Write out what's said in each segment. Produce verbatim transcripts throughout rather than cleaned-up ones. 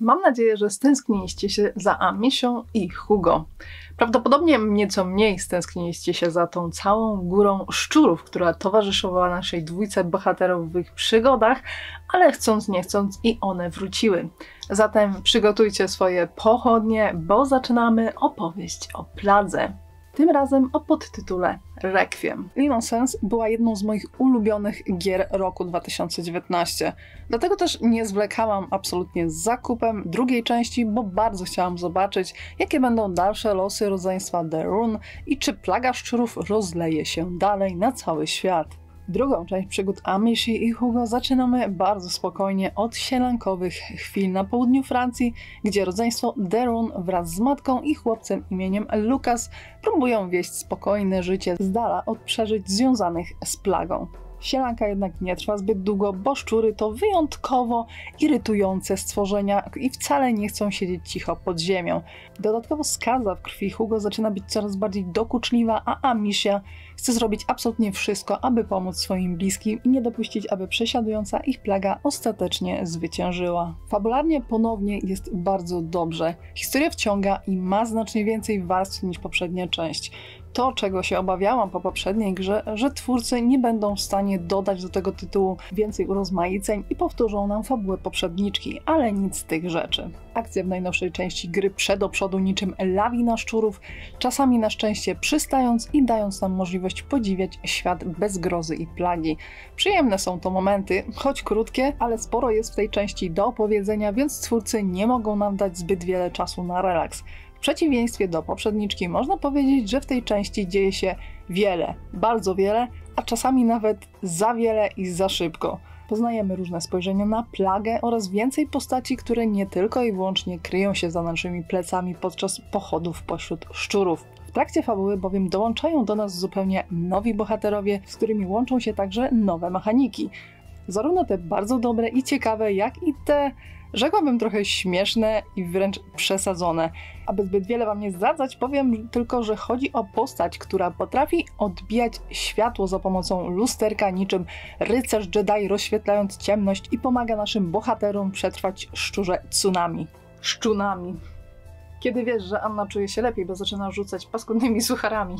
Mam nadzieję, że stęskniliście się za Amisią i Hugo. Prawdopodobnie nieco mniej stęskniliście się za tą całą górą szczurów, która towarzyszyła naszej dwójce bohaterów w ich przygodach, ale chcąc nie chcąc i one wróciły. Zatem przygotujcie swoje pochodnie, bo zaczynamy opowieść o pladze. Tym razem o podtytule Requiem. Innocence była jedną z moich ulubionych gier roku dwa tysiące dziewiętnastego. Dlatego też nie zwlekałam absolutnie z zakupem drugiej części, bo bardzo chciałam zobaczyć, jakie będą dalsze losy rodzeństwa The Rune i czy plaga szczurów rozleje się dalej na cały świat. Drugą część przygód Amishi i Hugo zaczynamy bardzo spokojnie od sielankowych chwil na południu Francji, gdzie rodzeństwo The Rune wraz z matką i chłopcem imieniem Lucas próbują wieść spokojne życie z dala od przeżyć związanych z plagą. Sielanka jednak nie trwa zbyt długo, bo szczury to wyjątkowo irytujące stworzenia i wcale nie chcą siedzieć cicho pod ziemią. Dodatkowo skaza w krwi Hugo zaczyna być coraz bardziej dokuczliwa, a Amisia chce zrobić absolutnie wszystko, aby pomóc swoim bliskim i nie dopuścić, aby przesiadująca ich plaga ostatecznie zwyciężyła. Fabularnie ponownie jest bardzo dobrze. Historia wciąga i ma znacznie więcej warstw niż poprzednia część. To, czego się obawiałam po poprzedniej grze, że twórcy nie będą w stanie dodać do tego tytułu więcej urozmaiceń i powtórzą nam fabułę poprzedniczki, ale nic z tych rzeczy. Akcja w najnowszej części gry prze do przodu niczym lawina szczurów, czasami na szczęście przystając i dając nam możliwość podziwiać świat bez grozy i plagi. Przyjemne są to momenty, choć krótkie, ale sporo jest w tej części do opowiedzenia, więc twórcy nie mogą nam dać zbyt wiele czasu na relaks. W przeciwieństwie do poprzedniczki można powiedzieć, że w tej części dzieje się wiele, bardzo wiele, a czasami nawet za wiele i za szybko. Poznajemy różne spojrzenia na plagę oraz więcej postaci, które nie tylko i wyłącznie kryją się za naszymi plecami podczas pochodów pośród szczurów. W trakcie fabuły bowiem dołączają do nas zupełnie nowi bohaterowie, z którymi łączą się także nowe mechaniki. Zarówno te bardzo dobre i ciekawe, jak i te... rzekłabym trochę śmieszne i wręcz przesadzone. Aby zbyt wiele wam nie zdradzać, powiem tylko, że chodzi o postać, która potrafi odbijać światło za pomocą lusterka niczym rycerz Jedi, rozświetlając ciemność i pomaga naszym bohaterom przetrwać szczurze tsunami. Szczunami. Kiedy wiesz, że Anna czuje się lepiej, bo zaczyna rzucać paskudnymi sucharami.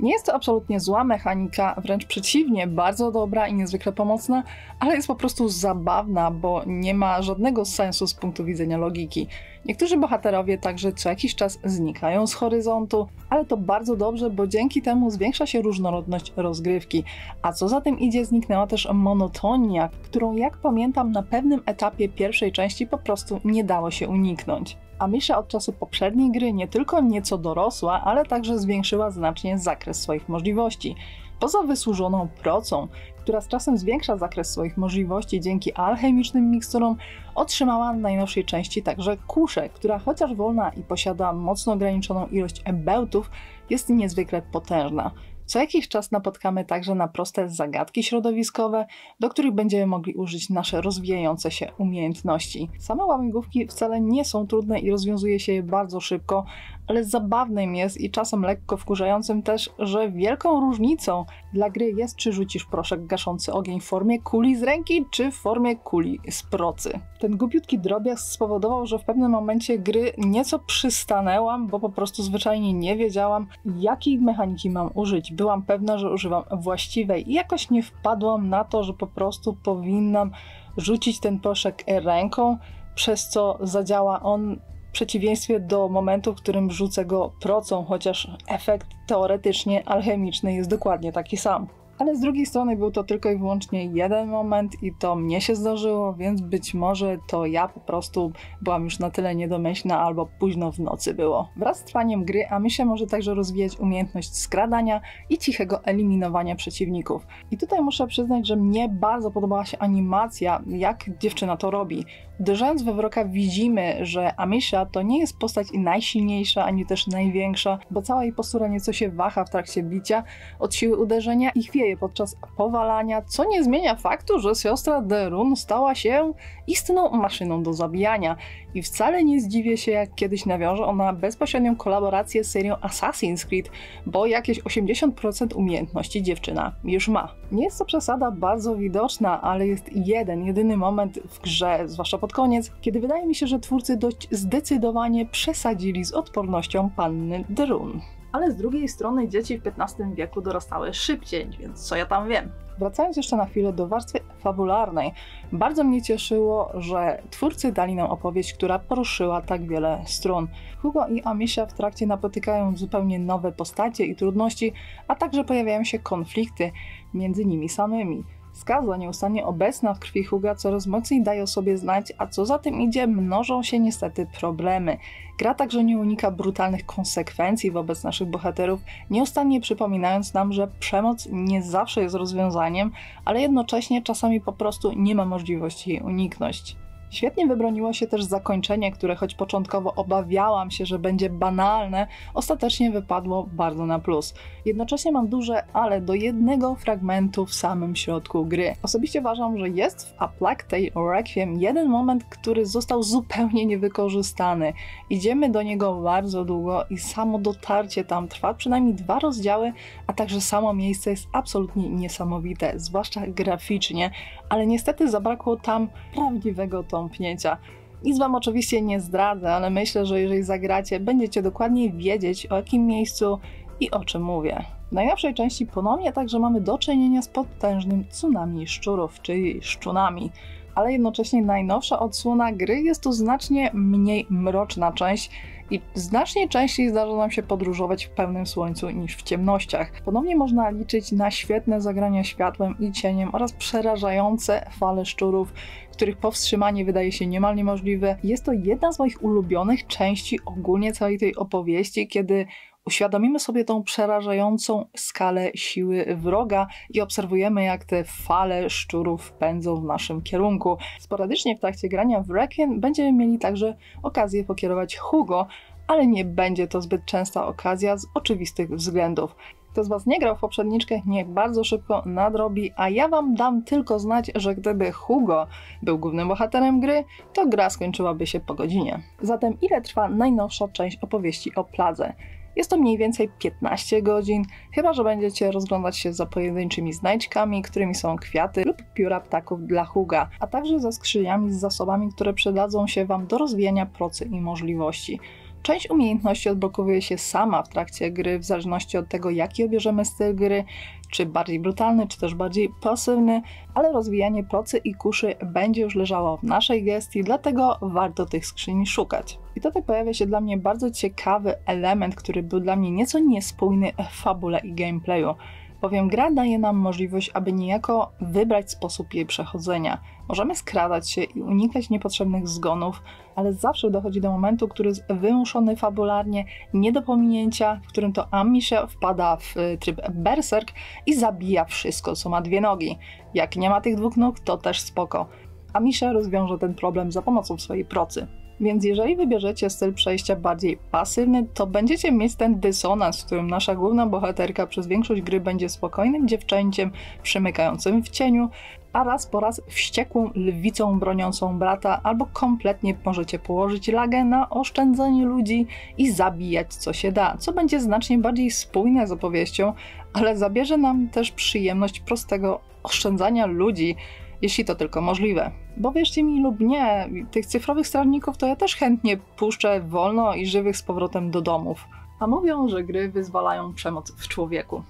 Nie jest to absolutnie zła mechanika, wręcz przeciwnie, bardzo dobra i niezwykle pomocna, ale jest po prostu zabawna, bo nie ma żadnego sensu z punktu widzenia logiki. Niektórzy bohaterowie także co jakiś czas znikają z horyzontu, ale to bardzo dobrze, bo dzięki temu zwiększa się różnorodność rozgrywki. A co za tym idzie, zniknęła też monotonia, którą jak pamiętam na pewnym etapie pierwszej części po prostu nie dało się uniknąć. Amisha od czasu poprzedniej gry nie tylko nieco dorosła, ale także zwiększyła znacznie zakres swoich możliwości. Poza wysłużoną procą, która z czasem zwiększa zakres swoich możliwości dzięki alchemicznym miksturom, otrzymała w najnowszej części także kuszę, która chociaż wolna i posiada mocno ograniczoną ilość bełtów, jest niezwykle potężna. Co jakiś czas napotkamy także na proste zagadki środowiskowe, do których będziemy mogli użyć nasze rozwijające się umiejętności. Same łamigłówki wcale nie są trudne i rozwiązuje się je bardzo szybko, ale zabawnym jest i czasem lekko wkurzającym też, że wielką różnicą dla gry jest, czy rzucisz proszek gaszący ogień w formie kuli z ręki, czy w formie kuli z procy. Ten głupiutki drobiazg spowodował, że w pewnym momencie gry nieco przystanęłam, bo po prostu zwyczajnie nie wiedziałam, jakiej mechaniki mam użyć. Byłam pewna, że używam właściwej i jakoś nie wpadłam na to, że po prostu powinnam rzucić ten proszek ręką, przez co zadziała on w przeciwieństwie do momentu, w którym rzucę go procą, chociaż efekt teoretycznie alchemiczny jest dokładnie taki sam. Ale z drugiej strony był to tylko i wyłącznie jeden moment i to mnie się zdarzyło, więc być może to ja po prostu byłam już na tyle niedomyślna albo późno w nocy było. Wraz z trwaniem gry Amisia może także rozwijać umiejętność skradania i cichego eliminowania przeciwników. I tutaj muszę przyznać, że mnie bardzo podobała się animacja, jak dziewczyna to robi. Uderzając we wroga widzimy, że Amisha to nie jest postać najsilniejsza ani też największa, bo cała jej postura nieco się waha w trakcie bicia od siły uderzenia i chwieje dzieje podczas powalania, co nie zmienia faktu, że siostra Derun stała się istną maszyną do zabijania. I wcale nie zdziwię się, jak kiedyś nawiąże ona bezpośrednią kolaborację z serią Assassin's Creed, bo jakieś osiemdziesiąt procent umiejętności dziewczyna już ma. Nie jest to przesada bardzo widoczna, ale jest jeden, jedyny moment w grze, zwłaszcza pod koniec, kiedy wydaje mi się, że twórcy dość zdecydowanie przesadzili z odpornością panny Derun. Ale z drugiej strony dzieci w piętnastym wieku dorastały szybciej, więc co ja tam wiem. Wracając jeszcze na chwilę do warstwy fabularnej, bardzo mnie cieszyło, że twórcy dali nam opowieść, która poruszyła tak wiele stron. Hugo i Amisia w trakcie napotykają zupełnie nowe postacie i trudności, a także pojawiają się konflikty między nimi samymi. Skaza nieustannie obecna w krwi Huga coraz mocniej daje o sobie znać, a co za tym idzie, mnożą się niestety problemy. Gra także nie unika brutalnych konsekwencji wobec naszych bohaterów, nieustannie przypominając nam, że przemoc nie zawsze jest rozwiązaniem, ale jednocześnie czasami po prostu nie ma możliwości jej uniknąć. Świetnie wybroniło się też zakończenie, które choć początkowo obawiałam się, że będzie banalne, ostatecznie wypadło bardzo na plus. Jednocześnie mam duże ale do jednego fragmentu w samym środku gry. Osobiście uważam, że jest w A Plague Tale: Requiem jeden moment, który został zupełnie niewykorzystany. Idziemy do niego bardzo długo i samo dotarcie tam trwa przynajmniej dwa rozdziały, a także samo miejsce jest absolutnie niesamowite, zwłaszcza graficznie, ale niestety zabrakło tam prawdziwego to tąpnięcia. Nic wam oczywiście nie zdradzę, ale myślę, że jeżeli zagracie, będziecie dokładnie wiedzieć, o jakim miejscu i o czym mówię. W najnowszej części ponownie także mamy do czynienia z potężnym tsunami szczurów, czyli szczunami. Ale jednocześnie najnowsza odsłona gry jest to znacznie mniej mroczna część i znacznie częściej zdarza nam się podróżować w pełnym słońcu niż w ciemnościach. Ponownie można liczyć na świetne zagrania światłem i cieniem oraz przerażające fale szczurów, których powstrzymanie wydaje się niemal niemożliwe. Jest to jedna z moich ulubionych części ogólnie całej tej opowieści, kiedy uświadomimy sobie tą przerażającą skalę siły wroga i obserwujemy, jak te fale szczurów pędzą w naszym kierunku. Sporadycznie w trakcie grania w Requiem będziemy mieli także okazję pokierować Hugo, ale nie będzie to zbyt częsta okazja z oczywistych względów. Kto z was nie grał w poprzedniczkę, niech bardzo szybko nadrobi, a ja wam dam tylko znać, że gdyby Hugo był głównym bohaterem gry, to gra skończyłaby się po godzinie. Zatem ile trwa najnowsza część opowieści o Pladze? Jest to mniej więcej piętnaście godzin, chyba że będziecie rozglądać się za pojedynczymi znajdźkami, którymi są kwiaty lub pióra ptaków dla Huga, a także za skrzyniami z zasobami, które przydadzą się wam do rozwijania procy i możliwości. Część umiejętności odblokowuje się sama w trakcie gry, w zależności od tego, jaki obierzemy styl gry, czy bardziej brutalny, czy też bardziej pasywny, ale rozwijanie procy i kuszy będzie już leżało w naszej gestii, dlatego warto tych skrzyni szukać. I tutaj pojawia się dla mnie bardzo ciekawy element, który był dla mnie nieco niespójny w fabule i gameplayu, bowiem gra daje nam możliwość, aby niejako wybrać sposób jej przechodzenia. Możemy skradać się i unikać niepotrzebnych zgonów, ale zawsze dochodzi do momentu, który jest wymuszony fabularnie, nie do pominięcia, w którym to Amisha wpada w tryb berserk i zabija wszystko, co ma dwie nogi. Jak nie ma tych dwóch nóg, to też spoko. Amisha rozwiąże ten problem za pomocą swojej procy. Więc jeżeli wybierzecie styl przejścia bardziej pasywny, to będziecie mieć ten dysonans, w którym nasza główna bohaterka przez większość gry będzie spokojnym dziewczęciem przymykającym w cieniu, a raz po raz wściekłą lwicą broniącą brata, albo kompletnie możecie położyć lagę na oszczędzanie ludzi i zabijać co się da, co będzie znacznie bardziej spójne z opowieścią, ale zabierze nam też przyjemność prostego oszczędzania ludzi, jeśli to tylko możliwe. Bo wierzcie mi lub nie, tych cyfrowych strażników to ja też chętnie puszczę wolno i żywych z powrotem do domów. A mówią, że gry wyzwalają przemoc w człowieku.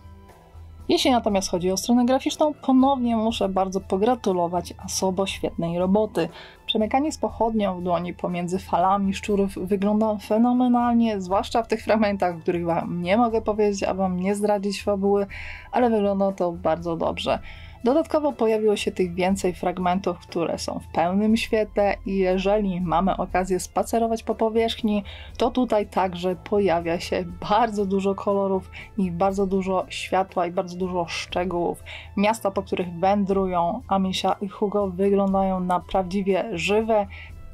Jeśli natomiast chodzi o stronę graficzną, ponownie muszę bardzo pogratulować Asobo świetnej roboty. Przemykanie z pochodnią w dłoni pomiędzy falami szczurów wygląda fenomenalnie, zwłaszcza w tych fragmentach, w których wam nie mogę powiedzieć, aby wam nie zdradzić fabuły, ale wygląda to bardzo dobrze. Dodatkowo pojawiło się tych więcej fragmentów, które są w pełnym świetle i jeżeli mamy okazję spacerować po powierzchni, to tutaj także pojawia się bardzo dużo kolorów i bardzo dużo światła i bardzo dużo szczegółów. Miasta, po których wędrują Amisha i Hugo, wyglądają na prawdziwie żywe,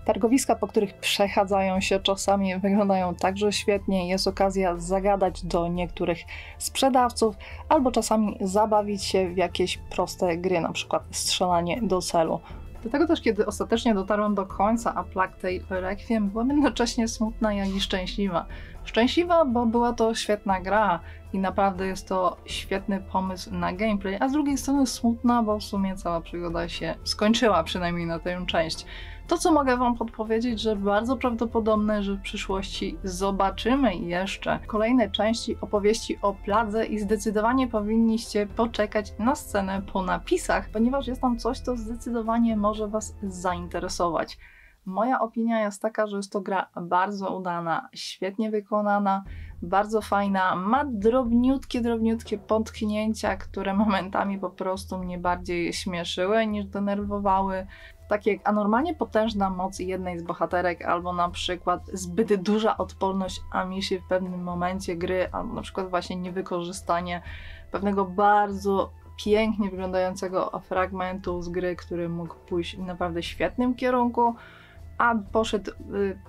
Targowiska, po których przechadzają się, czasami wyglądają także świetnie. Jest okazja zagadać do niektórych sprzedawców albo czasami zabawić się w jakieś proste gry, na przykład strzelanie do celu. Dlatego też, kiedy ostatecznie dotarłam do końca A Plague Tale: Requiem, byłam jednocześnie smutna, jak i szczęśliwa. Szczęśliwa, bo była to świetna gra i naprawdę jest to świetny pomysł na gameplay, a z drugiej strony smutna, bo w sumie cała przygoda się skończyła, przynajmniej na tę część. To, co mogę wam podpowiedzieć, że bardzo prawdopodobne, że w przyszłości zobaczymy jeszcze kolejne części opowieści o pladze i zdecydowanie powinniście poczekać na scenę po napisach, ponieważ jest tam coś, co zdecydowanie może was zainteresować. Moja opinia jest taka, że jest to gra bardzo udana, świetnie wykonana, bardzo fajna, ma drobniutkie, drobniutkie potknięcia, które momentami po prostu mnie bardziej śmieszyły niż denerwowały. Takie jak anormalnie potężna moc jednej z bohaterek, albo na przykład zbyt duża odporność Amishi w pewnym momencie gry, albo na przykład właśnie niewykorzystanie pewnego bardzo pięknie wyglądającego fragmentu z gry, który mógł pójść w naprawdę świetnym kierunku, a poszedł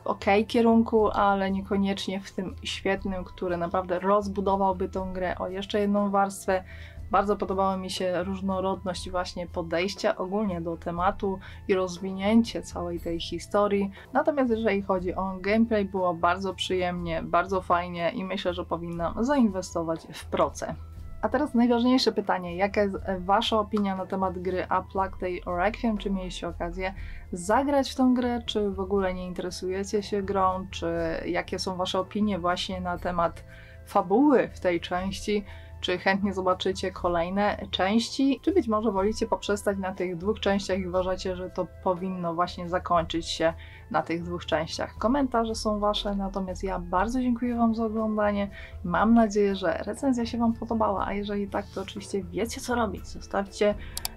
w ok kierunku, ale niekoniecznie w tym świetnym, który naprawdę rozbudowałby tą grę o jeszcze jedną warstwę. Bardzo podobała mi się różnorodność właśnie podejścia ogólnie do tematu i rozwinięcie całej tej historii. Natomiast jeżeli chodzi o gameplay, było bardzo przyjemnie, bardzo fajnie i myślę, że powinnam zainwestować w procę. A teraz najważniejsze pytanie, jaka jest wasza opinia na temat gry A Plague Tale: Requiem? Czy mieliście okazję zagrać w tą grę, czy w ogóle nie interesujecie się grą, czy jakie są wasze opinie właśnie na temat fabuły w tej części? Czy chętnie zobaczycie kolejne części, czy być może wolicie poprzestać na tych dwóch częściach i uważacie, że to powinno właśnie zakończyć się na tych dwóch częściach. Komentarze są wasze, natomiast ja bardzo dziękuję wam za oglądanie. Mam nadzieję, że recenzja się wam podobała, a jeżeli tak, to oczywiście wiecie, co robić. Zostawcie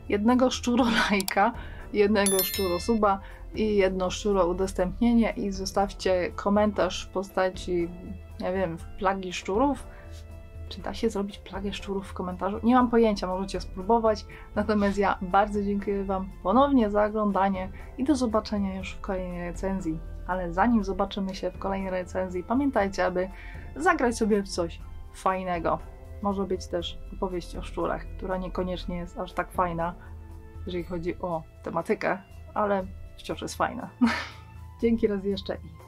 jednego szczuro lajka, jednego szczuro suba i jedno szczuro udostępnienie i zostawcie komentarz w postaci, nie wiem, plagi szczurów. Czy da się zrobić plagę szczurów w komentarzu? Nie mam pojęcia, możecie spróbować. Natomiast ja bardzo dziękuję wam ponownie za oglądanie i do zobaczenia już w kolejnej recenzji. Ale zanim zobaczymy się w kolejnej recenzji, pamiętajcie, aby zagrać sobie w coś fajnego. Może być też opowieść o szczurach, która niekoniecznie jest aż tak fajna, jeżeli chodzi o tematykę, ale wciąż jest fajna. Dzięki raz jeszcze i